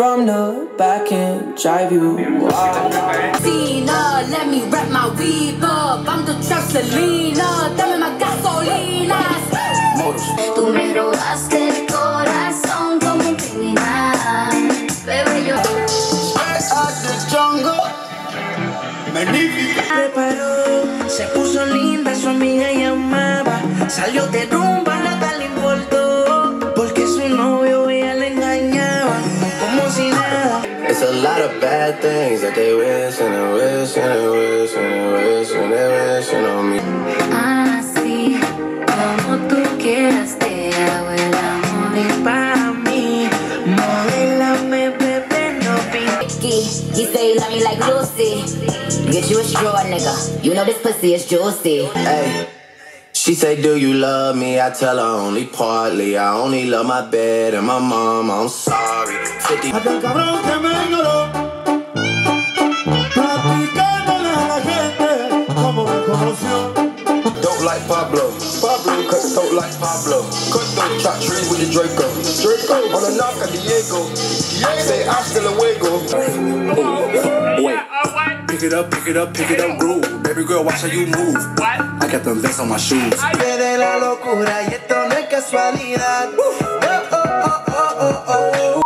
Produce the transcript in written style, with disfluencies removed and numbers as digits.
from the back and drive you wild. Tina, let me wrap my weave up. I'm the trap Selena, dame más gasolinas. Tú me robaste el corazón como un criminal, pero yo out the jungle, magnífico. Preparó, se puso linda, su amiga llamaba. Salió de rumba, nada le importó, porque su novio ella le engañaba como si nada. It's a lot of bad things that they wish and they wish and they wish and they wish and they wish on me. Así como tú quieras te hago el amor y para mí, modélame bebé, no pinches. He say you love me like Lucy, get you a straw nigga, you know this pussy is juicy. Hey. She say, do you love me? I tell her only partly. I only love my bed and my mom, I'm sorry. 50. Don't like Pablo, Pablo, cause I don't like Pablo. Cause don't chop trees with the Draco, Draco, on the knock of Diego. Diego, say, I'm still a wiggle. Wait. Pick it up, pick it up, pick it up, rude. Baby girl, watch how you move. What? I got them vests on my shoes. De la locura y esto no es casualidad. Oh, oh, oh, oh, oh, oh.